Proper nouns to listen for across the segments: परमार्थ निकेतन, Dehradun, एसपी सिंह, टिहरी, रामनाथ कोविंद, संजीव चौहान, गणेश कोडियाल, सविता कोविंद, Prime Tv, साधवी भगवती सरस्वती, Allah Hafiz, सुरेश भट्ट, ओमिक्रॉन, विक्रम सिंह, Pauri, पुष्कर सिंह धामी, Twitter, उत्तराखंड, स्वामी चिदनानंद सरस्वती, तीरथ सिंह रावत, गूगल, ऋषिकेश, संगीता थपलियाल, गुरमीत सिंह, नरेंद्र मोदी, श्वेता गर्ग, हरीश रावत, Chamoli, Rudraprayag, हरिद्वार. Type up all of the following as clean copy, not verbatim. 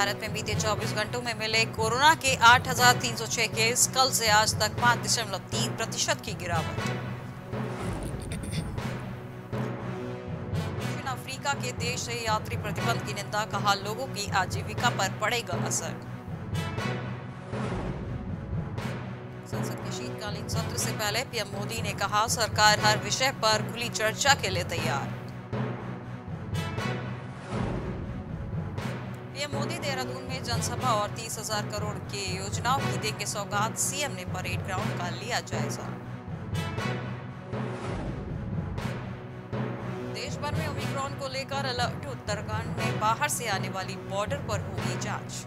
भारत में बीते 24 घंटों में मिले कोरोना के 8,306 केस, कल से आज तक 5.3% की गिरावट। दक्षिण अफ्रीका के देश से यात्री प्रतिबंध की निंदा, कहा लोगों की आजीविका पर पड़ेगा असर। संसद के शीतकालीन सत्र से पहले पीएम मोदी ने कहा सरकार हर विषय पर खुली चर्चा के लिए तैयार। मोदी देहरादून में जनसभा और 30,000 करोड़ की योजनाओं की देंगे सौगात, सीएम ने परेड ग्राउंड का लिया जायजा। देश भर में ओमिक्रॉन को लेकर अलर्ट, उत्तराखंड में बाहर से आने वाली बॉर्डर पर होगी जांच।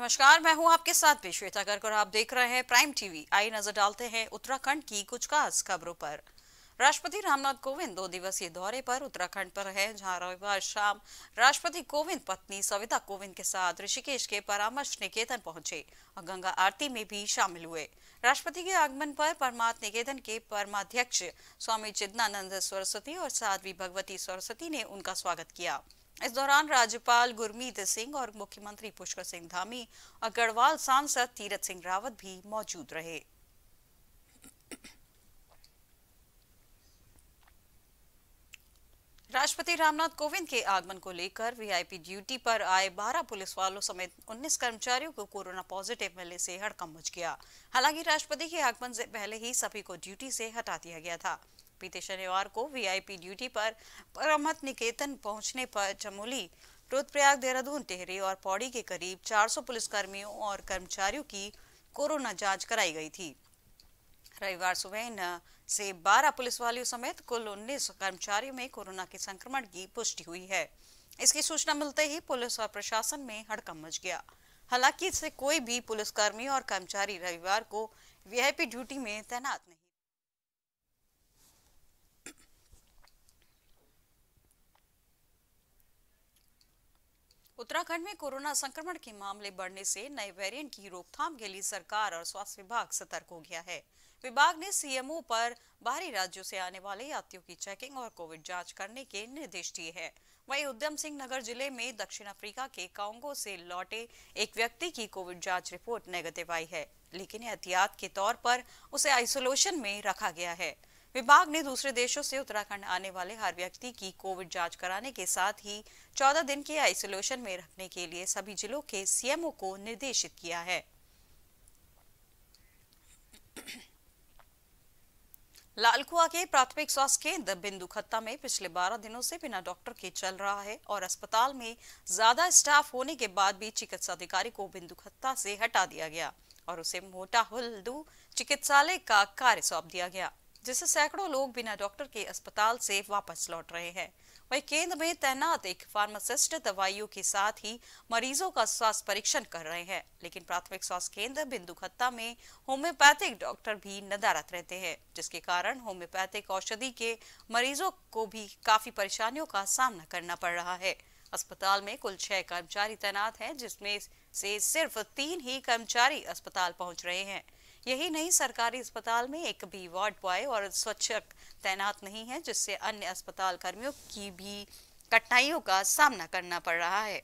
नमस्कार, मैं हूं आपके साथ भी श्वेता गर्ग और आप देख रहे हैं प्राइम टीवी। आई नजर डालते हैं उत्तराखंड की कुछ खास खबरों पर। राष्ट्रपति रामनाथ कोविंद 2 दिवसीय दौरे पर उत्तराखंड पर है, जहां रविवार शाम राष्ट्रपति कोविंद पत्नी सविता कोविंद के साथ ऋषिकेश के परामर्श निकेतन पहुंचे और गंगा आरती में भी शामिल हुए। राष्ट्रपति के आगमन पर परमार्थ निकेतन के परमाध्यक्ष स्वामी चिदनानंद सरस्वती और साधवी भगवती सरस्वती ने उनका स्वागत किया। इस दौरान राज्यपाल गुरमीत सिंह और मुख्यमंत्री पुष्कर सिंह धामी और गढ़वाल सांसद तीरथ सिंह रावत भी मौजूद रहे। राष्ट्रपति रामनाथ कोविंद के आगमन को लेकर वीआईपी ड्यूटी पर आए 12 पुलिस वालों समेत 19 कर्मचारियों को कोरोना पॉजिटिव मिलने से हड़कंप मच गया। हालांकि राष्ट्रपति के आगमन से पहले ही सभी को ड्यूटी से हटा दिया गया था। बीते शनिवार को वीआईपी ड्यूटी पर परमार्थ निकेतन पहुंचने पर चमोली, रुद्रप्रयाग, देहरादून, टेहरी और पौड़ी के करीब 400 पुलिसकर्मियों और कर्मचारियों की कोरोना जांच कराई गई थी। रविवार सुबह इन से 12 पुलिस वालों समेत कुल 19 कर्मचारियों में कोरोना के संक्रमण की पुष्टि हुई है। इसकी सूचना मिलते ही पुलिस और प्रशासन में हड़कंप मच गया। हालांकि इससे कोई भी पुलिसकर्मी और कर्मचारी रविवार को वीआईपी ड्यूटी में तैनात नहीं। उत्तराखंड में कोरोना संक्रमण के मामले बढ़ने से नए वेरिएंट की रोकथाम के लिए सरकार और स्वास्थ्य विभाग सतर्क हो गया है। विभाग ने सीएमओ पर बाहरी राज्यों से आने वाले यात्रियों की चेकिंग और कोविड जांच करने के निर्देश दिए हैं। वहीं उधम सिंह नगर जिले में दक्षिण अफ्रीका के कांगो से लौटे एक व्यक्ति की कोविड जांच रिपोर्ट नेगेटिव आई है, लेकिन एहतियात के तौर पर उसे आइसोलेशन में रखा गया है। विभाग ने दूसरे देशों से उत्तराखंड आने वाले हर व्यक्ति की कोविड जांच कराने के साथ ही 14 दिन के आइसोलेशन में रखने के लिए सभी जिलों के सीएमओ को निर्देशित किया है। लालकुआ के प्राथमिक स्वास्थ्य केंद्र बिंदु खत्ता में पिछले 12 दिनों से बिना डॉक्टर के चल रहा है और अस्पताल में ज्यादा स्टाफ होने के बाद भी चिकित्सा अधिकारी को बिंदु खत्ता से हटा दिया गया और उसे मोटाहुल्दू चिकित्सालय का कार्य सौंप दिया गया, जिससे सैकड़ों लोग बिना डॉक्टर के अस्पताल से वापस लौट रहे हैं। वहीं केंद्र में तैनात एक फार्मासिस्ट दवाइयों के साथ ही मरीजों का स्वास्थ्य परीक्षण कर रहे हैं, लेकिन प्राथमिक स्वास्थ्य केंद्र बिंदु खत्ता में होम्योपैथिक डॉक्टर भी नदारत रहते हैं, जिसके कारण होम्योपैथिक औषधि के मरीजों को भी काफी परेशानियों का सामना करना पड़ रहा है। अस्पताल में कुल 6 कर्मचारी तैनात हैं, जिसमें से सिर्फ 3 ही कर्मचारी अस्पताल पहुँच रहे हैं। यही नहीं, सरकारी अस्पताल में एक भी वार्ड बॉय और स्वच्छक तैनात नहीं है, जिससे अन्य अस्पताल कर्मियों की भी कठिनाइयों का सामना करना पड़ रहा है।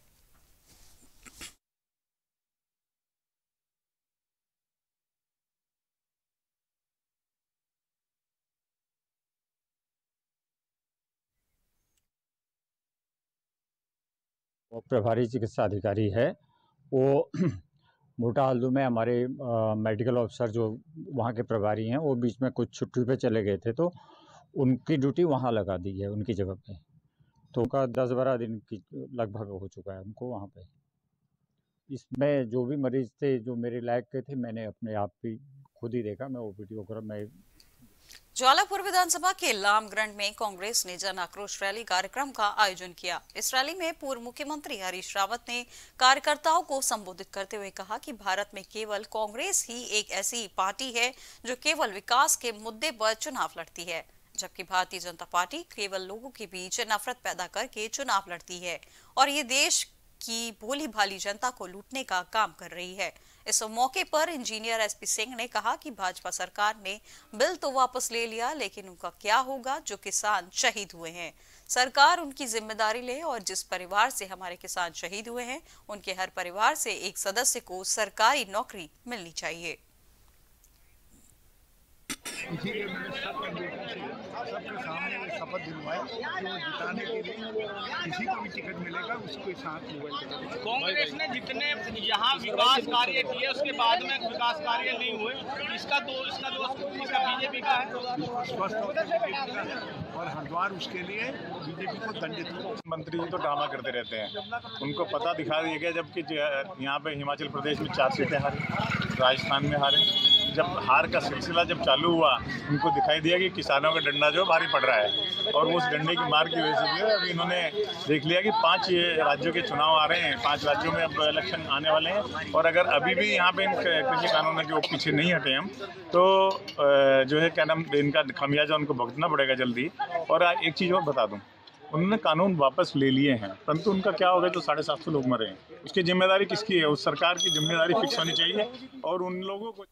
वो प्रभारी चिकित्सा अधिकारी है, वो मोटाहल्लू में हमारे मेडिकल ऑफिसर जो वहाँ के प्रभारी हैं, वो बीच में कुछ छुट्टी पे चले गए थे तो उनकी ड्यूटी वहाँ लगा दी है उनकी जगह पे। तो उनका 10-12 दिन की लगभग हो चुका है उनको वहाँ पे। इसमें जो भी मरीज थे जो मेरे लायक के थे, मैंने अपने आप ही खुद ही देखा। मैं ओपीडी होकर मैं ज्वालापुर विधानसभा के लामग्रंड में कांग्रेस ने जन आक्रोश रैली कार्यक्रम का आयोजन किया। इस रैली में पूर्व मुख्यमंत्री हरीश रावत ने कार्यकर्ताओं को संबोधित करते हुए कहा कि भारत में केवल कांग्रेस ही एक ऐसी पार्टी है जो केवल विकास के मुद्दे पर चुनाव लड़ती है, जबकि भारतीय जनता पार्टी केवल लोगों के बीच नफरत पैदा करके चुनाव लड़ती है और ये देश की भोली भाली जनता को लूटने का काम कर रही है। इस मौके पर इंजीनियर एसपी सिंह ने कहा कि भाजपा सरकार ने बिल तो वापस ले लिया, लेकिन उनका क्या होगा जो किसान शहीद हुए हैं। सरकार उनकी जिम्मेदारी ले और जिस परिवार से हमारे किसान शहीद हुए हैं उनके हर परिवार से एक सदस्य को सरकारी नौकरी मिलनी चाहिए। इसीलिए मैंने सबके सामने शपथ दिलवाई कि वो जिताने के लिए किसी को भी टिकट मिलेगा उसके साथ होगा। कांग्रेस ने जितने यहाँ विकास कार्य किए उसके बाद में विकास कार्य नहीं हुए, इसका बीजेपी का है। स्वस्थ होकर बीजेपी का है और हरिद्वार उसके लिए बीजेपी को दंडित हो। मंत्री जी तो ड्रामा करते रहते हैं, उनको पता दिखा दिया गया, जबकि यहाँ पे हिमाचल प्रदेश में 4 सीटें हारे, राजस्थान में हारे। जब हार का सिलसिला जब चालू हुआ उनको दिखाई दिया कि किसानों का डंडा जो भारी पड़ रहा है और उस डंडे की मार की वजह से भी अभी इन्होंने देख लिया कि 5 राज्यों के चुनाव आ रहे हैं, 5 राज्यों में अब इलेक्शन आने वाले हैं और अगर अभी भी यहाँ पे इन कृषि कानूनों के पीछे नहीं हटे हम तो जो है क्या नाम इनका खमियाजा उनको भुगतना पड़ेगा जल्दी। और एक चीज़ और बता दूँ, उन्होंने कानून वापस ले लिए हैं परंतु उनका क्या होगा जो 750 लोग मरे हैं, उसकी जिम्मेदारी किसकी है? उस सरकार की जिम्मेदारी फिक्स होनी चाहिए और उन लोगों को।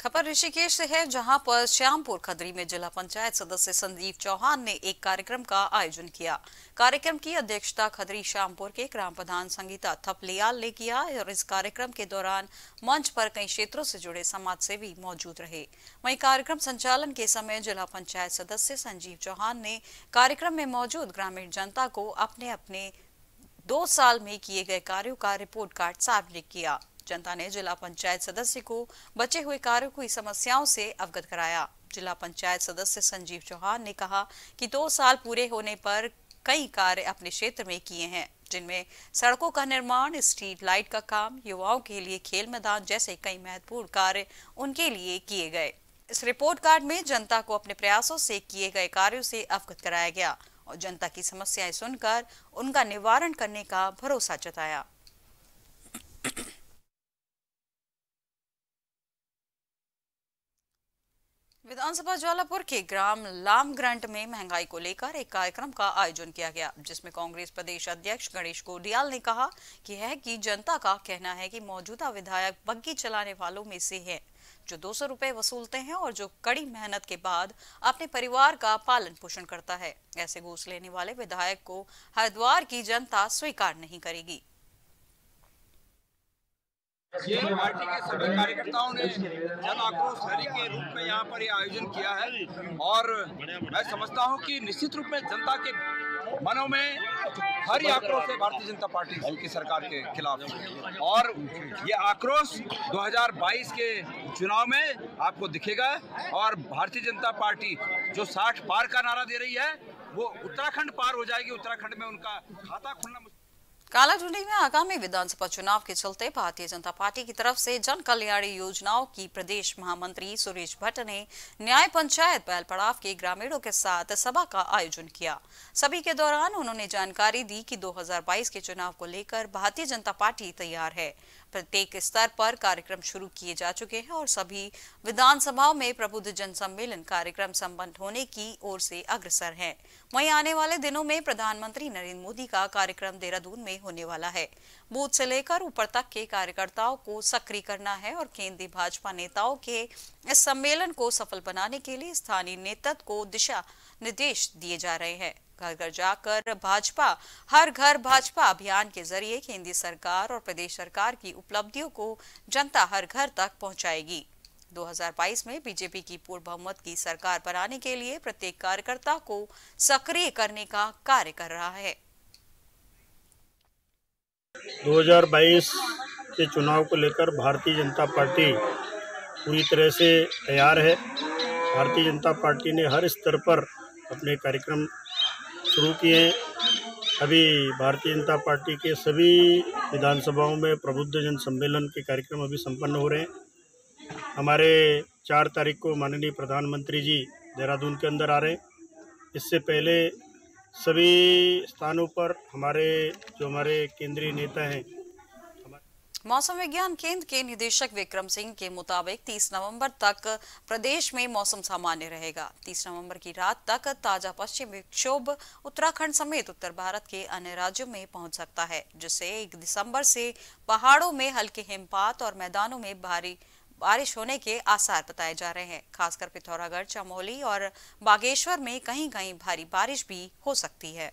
खबर ऋषिकेश से है जहां पर श्यामपुर खदरी में जिला पंचायत सदस्य संजीव चौहान ने एक कार्यक्रम का आयोजन किया। कार्यक्रम की अध्यक्षता खदरी श्यामपुर के ग्राम प्रधान संगीता थपलियाल ने किया और इस कार्यक्रम के दौरान मंच पर कई क्षेत्रों से जुड़े समाजसेवी मौजूद रहे। वहीं कार्यक्रम संचालन के समय जिला पंचायत सदस्य संजीव चौहान ने कार्यक्रम में मौजूद ग्रामीण जनता को अपने अपने 2 साल में किए गए कार्यों का रिपोर्ट कार्ड सार्वजनिक किया। जनता ने जिला पंचायत सदस्य को बचे हुए कार्यों की समस्याओं से अवगत कराया। जिला पंचायत सदस्य संजीव चौहान ने कहा कि 2 साल पूरे होने पर कई कार्य अपने क्षेत्र में किए हैं, जिनमें सड़कों का निर्माण, स्ट्रीट लाइट का काम, युवाओं के लिए खेल मैदान जैसे कई महत्वपूर्ण कार्य उनके लिए किए गए। इस रिपोर्ट कार्ड में जनता को अपने प्रयासों से किए गए कार्यों से अवगत कराया गया और जनता की समस्याएं सुनकर उनका निवारण करने का भरोसा जताया। विधानसभा ज्वालापुर के ग्राम लामग्रंट में महंगाई को लेकर एक कार्यक्रम का आयोजन किया गया, जिसमें कांग्रेस प्रदेश अध्यक्ष गणेश कोडियाल ने कहा कि जनता का कहना है कि मौजूदा विधायक बग्गी चलाने वालों में से है जो 200 रुपए वसूलते हैं और जो कड़ी मेहनत के बाद अपने परिवार का पालन पोषण करता है। ऐसे घूस लेने वाले विधायक को हरिद्वार की जनता स्वीकार नहीं करेगी। ये पार्टी के सभी कार्यकर्ताओं ने जन आक्रोश रैली के रूप में यहाँ पर ये आयोजन किया है और मैं समझता हूँ कि निश्चित रूप में जनता के मनों में हर आक्रोश है भारतीय जनता पार्टी की सरकार के खिलाफ और ये आक्रोश 2022 के चुनाव में आपको दिखेगा। और भारतीय जनता पार्टी जो 60 पार का नारा दे रही है वो उत्तराखंड पार हो जाएगी, उत्तराखंड में उनका खाता खुलना। कालाधुली में आगामी विधानसभा चुनाव के चलते भारतीय जनता पार्टी की तरफ से जन कल्याण योजनाओं की प्रदेश महामंत्री सुरेश भट्ट ने न्याय पंचायत बैल पड़ाव के ग्रामीणों के साथ सभा का आयोजन किया। सभी के दौरान उन्होंने जानकारी दी कि 2022 के चुनाव को लेकर भारतीय जनता पार्टी तैयार है। प्रत्येक स्तर पर कार्यक्रम शुरू किए जा चुके हैं और सभी विधानसभाओं में प्रबुद्ध जन सम्मेलन कार्यक्रम संपन्न होने की ओर से अग्रसर हैं। वहीं आने वाले दिनों में प्रधानमंत्री नरेंद्र मोदी का कार्यक्रम देहरादून में होने वाला है। बूथ से लेकर ऊपर तक के कार्यकर्ताओं को सक्रिय करना है और केंद्रीय भाजपा नेताओं के इस सम्मेलन को सफल बनाने के लिए स्थानीय नेतृत्व को दिशा निर्देश दिए जा रहे हैं। घर घर जाकर भाजपा हर घर भाजपा अभियान के जरिए केंद्र सरकार और प्रदेश सरकार की उपलब्धियों को जनता हर घर तक पहुंचाएगी। 2022 में बीजेपी की पूर्ण बहुमत की सरकार बनाने के लिए प्रत्येक कार्यकर्ता को सक्रिय करने का कार्य कर रहा है। 2022 के चुनाव को लेकर भारतीय जनता पार्टी पूरी तरह से तैयार है। भारतीय जनता पार्टी ने हर स्तर पर अपने कार्यक्रम शुरू किए। अभी भारतीय जनता पार्टी के सभी विधानसभाओं में प्रबुद्ध जन सम्मेलन के कार्यक्रम अभी संपन्न हो रहे हैं। हमारे 4 तारीख को माननीय प्रधानमंत्री जी देहरादून के अंदर आ रहे हैं। इससे पहले सभी स्थानों पर हमारे केंद्रीय नेता हैं। मौसम विज्ञान केंद्र के निदेशक विक्रम सिंह के मुताबिक 30 नवंबर तक प्रदेश में मौसम सामान्य रहेगा। 30 नवंबर की रात तक ताजा पश्चिमी विक्षोभ उत्तराखंड समेत उत्तर भारत के अन्य राज्यों में पहुंच सकता है, जिससे 1 दिसंबर से पहाड़ों में हल्के हिमपात और मैदानों में भारी बारिश होने के आसार बताए जा रहे हैं। खासकर पिथौरागढ़, चमोली और बागेश्वर में कहीं कहीं भारी बारिश भी हो सकती है।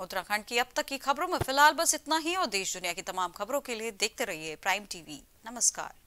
उत्तराखंड की अब तक की खबरों में फिलहाल बस इतना ही और देश दुनिया की तमाम खबरों के लिए देखते रहिए प्राइम टीवी। नमस्कार।